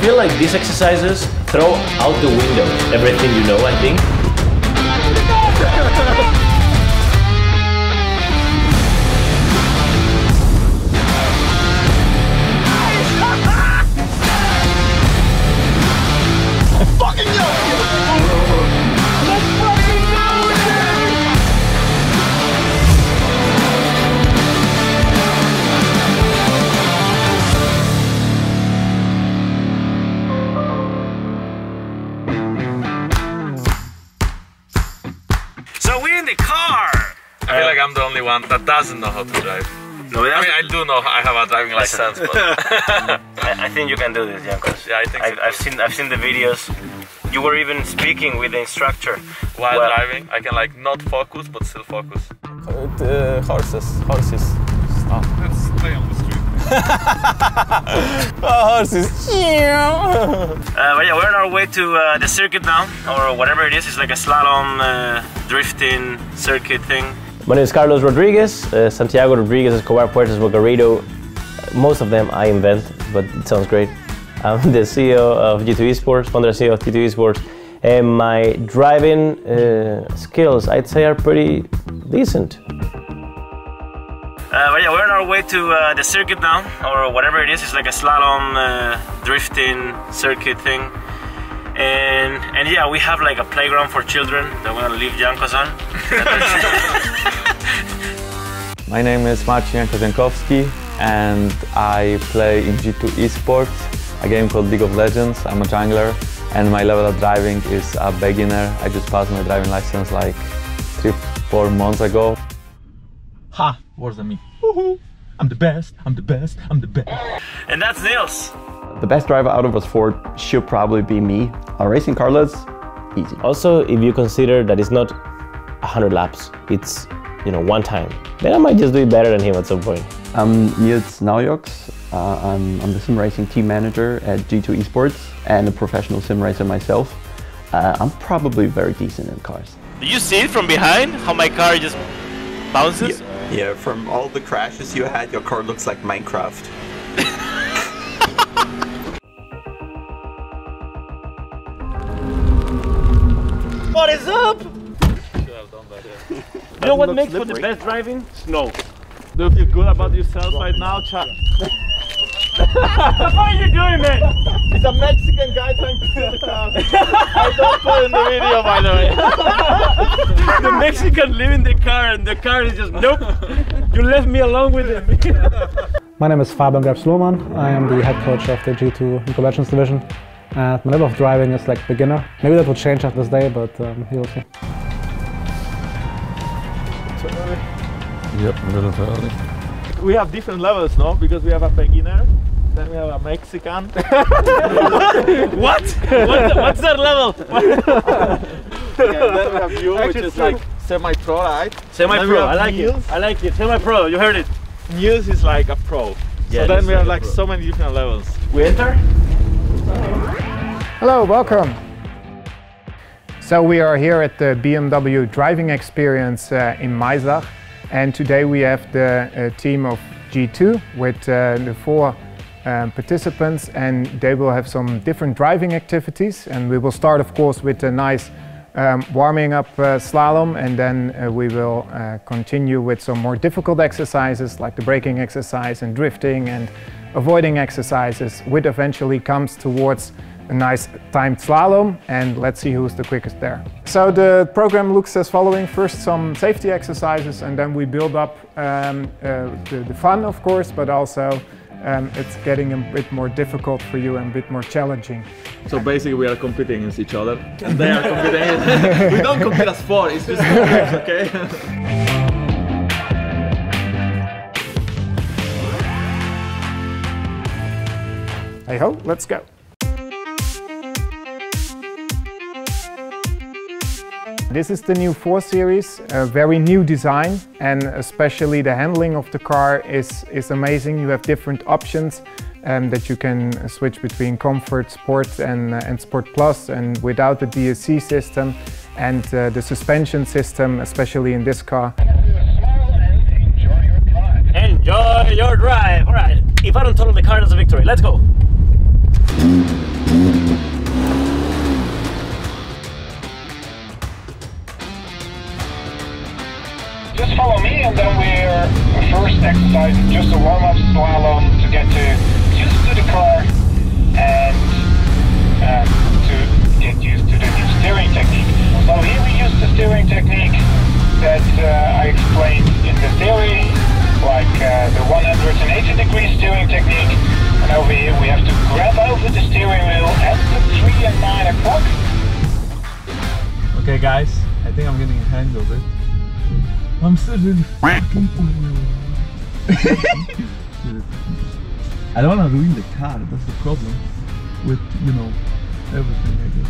feel like these exercises throw out the window everything you know, I think. I'm the only one that doesn't know how to drive. No, I mean, I do know. I have a driving license, but I think you can do this, Jankos. Yeah, I think so. I've seen the videos. You were even speaking with the instructor while driving. I can like not focus, but still focus. Horses. Stop. Let's stay on the street. Horses. But yeah, we're on our way to the circuit now, or whatever it is. It's like a slalom drifting circuit thing. My name is Carlos Rodríguez, Santiago Rodríguez Escobar Puertas Bocarito. Most of them I invent, but it sounds great. I'm the CEO of G2 Esports, founder and CEO of G2 Esports. And my driving skills, I'd say, are pretty decent. But yeah, we're on our way to the circuit now, or whatever it is. It's like a slalom drifting circuit thing. And yeah, we have like a playground for children that we're gonna leave Jankos on. My name is Marcin Jankowski and I play in G2 Esports, a game called League of Legends. I'm a jungler and my level of driving is a beginner. I just passed my driving license like 3-4 months ago. Ha! Worse than me. Woohoo! I'm the best, I'm the best, I'm the best. And that's Nils. The best driver out of us four should probably be me. Racing Carlos, easy. Also, if you consider that it's not 100 laps, it's, you know, one time, then I might just do it better than him at some point. I'm Nils Naujoks. I'm the sim racing team manager at G2 Esports and a professional sim racer myself. I'm probably very decent in cars. Do you see it from behind, how my car just bounces? Yeah, from all the crashes you had, your car looks like Minecraft. What is up? You know what makes for the best driving? Snow. Do you feel good about yourself right now, Chad? What are you doing, man? It's a Mexican guy trying to steal the car. I don't put in the video, by the way. The Mexican leaving the car and the car is just, nope. You left me alone with him. My name is Fabian grabs. I am the head coach of the G2 League of Legends division. And my level of driving is like beginner. Maybe that will change after this day, but he'll see. Too early. Yep, a little too early. We have different levels, no? Because we have a beginner, then we have a Mexican. What? What's that level? Okay, then we have you, which is like semi-pro, right? Semi-pro, I like it. I like it. Semi-pro, you heard it. News is like a pro. Yeah, so then we have like so many different levels. We enter? Hello, welcome. So we are here at the BMW Driving Experience in Maisach, and today we have the team of G2 with the four participants, and they will have some different driving activities, and we will start of course with a nice warming up slalom, and then we will continue with some more difficult exercises like the braking exercise and drifting and avoiding exercises, which eventually comes towards a nice timed slalom, and let's see who's the quickest there. So the program looks as following: first some safety exercises, and then we build up the fun of course, but also it's getting a bit more difficult for you and a bit more challenging. So basically we are competing against each other and they are competing. We don't compete as four, it's just games, okay? Hey ho, let's go. This is the new 4 Series, a very new design, and especially the handling of the car is amazing. You have different options that you can switch between comfort, sport and sport plus, and without the DSC system, and the suspension system, especially in this car. Enjoy your drive. Enjoy your drive. All right. If I don't total the car, that's a victory. Let's go. Just follow me, and then we're first exercise, just a warm-up slalom to get to used to the car and to get used to the new steering technique. So here we use the steering technique that I explained in the theory, like the 180-degree steering technique. And over here we have to grab over the steering wheel at the 3 and 9 o'clock. Okay guys, I think I'm getting a handle of it. I'm so really fucking tired. I don't want to ruin the car, that's the problem. With, you know, everything I do.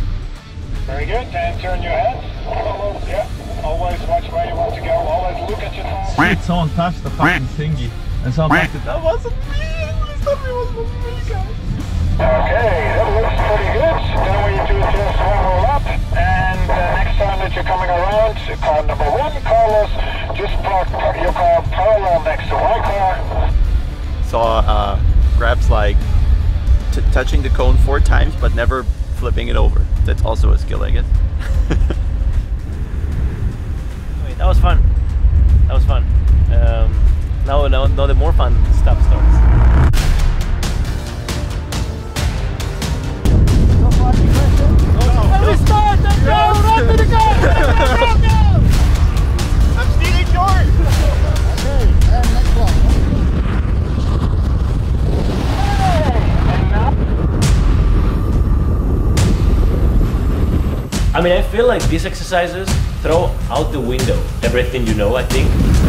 Very good, and turn your head. Always, yeah. Always watch where you want to go, always look at your phone. Shit, someone touched the fucking thingy. And someone touched it. That wasn't me! It wasn't me, guys! Okay, that looks pretty good. Then we do just one roll up. And next time that you're coming around, car number 1, Carlos, just park your car parallel next to my car. So grabs like touching the cone 4 times but never flipping it over. That's also a skill, I guess. Wait, that was fun. That was fun. Now the more fun stuff starts. I mean, I feel like these exercises throw out the window everything you know, I think.